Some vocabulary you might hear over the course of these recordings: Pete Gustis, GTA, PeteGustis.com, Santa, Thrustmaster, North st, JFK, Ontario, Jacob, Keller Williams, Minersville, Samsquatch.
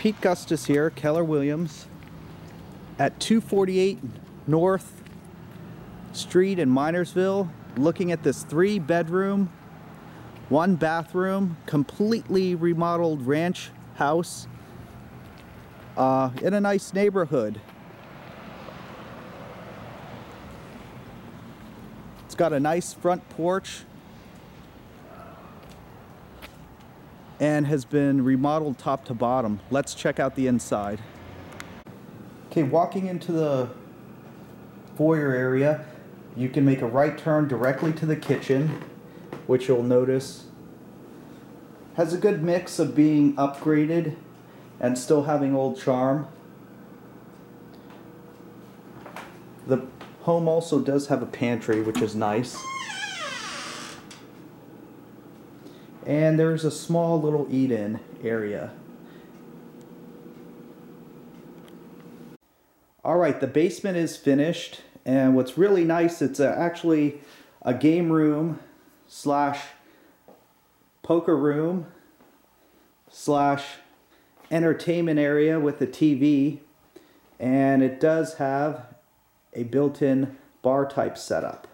Pete Gustis here, Keller Williams, at 248 North Street in Minersville, looking at this 3-bedroom, 1-bathroom, completely remodeled ranch house in a nice neighborhood. It's got a nice front porch and has been remodeled top to bottom. Let's check out the inside. Okay, walking into the foyer area, you can make a right turn directly to the kitchen, which you'll notice has a good mix of being upgraded and still having old charm. The home also does have a pantry, which is nice. And there's a small little eat-in area. Alright, the basement is finished, and what's really nice, it's actually a game room slash poker room slash entertainment area with a TV, and it does have a built-in bar type setup.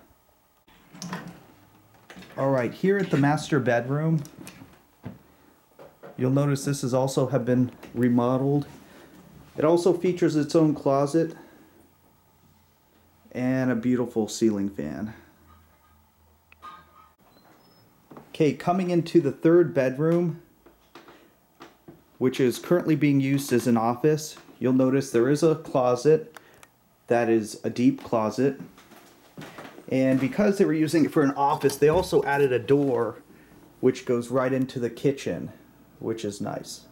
Alright, here at the master bedroom, you'll notice this has also have been remodeled. It also features its own closet and a beautiful ceiling fan. Okay, coming into the 3rd bedroom, which is currently being used as an office, you'll notice there is a closet that is a deep closet. And because they were using it for an office, they also added a door which goes right into the kitchen, which is nice.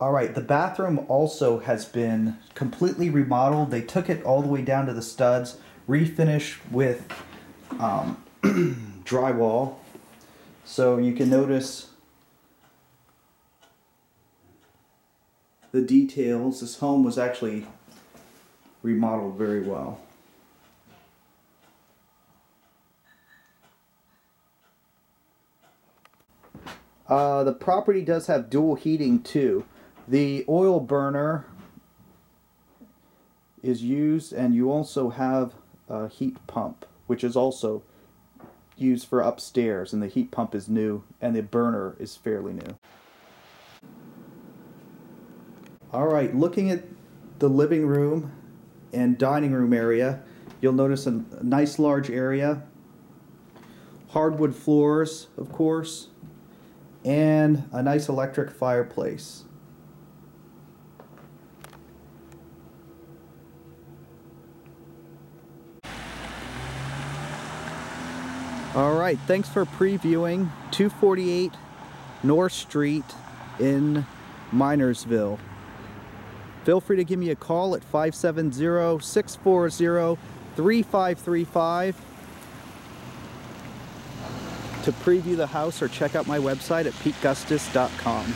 Alright, the bathroom also has been completely remodeled. They took it all the way down to the studs, refinished with drywall. So you can notice the details. This home was actually remodeled very well. The property does have dual heating too. The oil burner is used, and you also have a heat pump, which is also used for upstairs, and the heat pump is new and the burner is fairly new. Alright, looking at the living room and dining room area, you'll notice a nice large area, hardwood floors of course, and a nice electric fireplace. Alright, thanks for previewing 248 North Street in Minersville. Feel free to give me a call at 570-640-3535. To preview the house or check out my website at PeteGustis.com.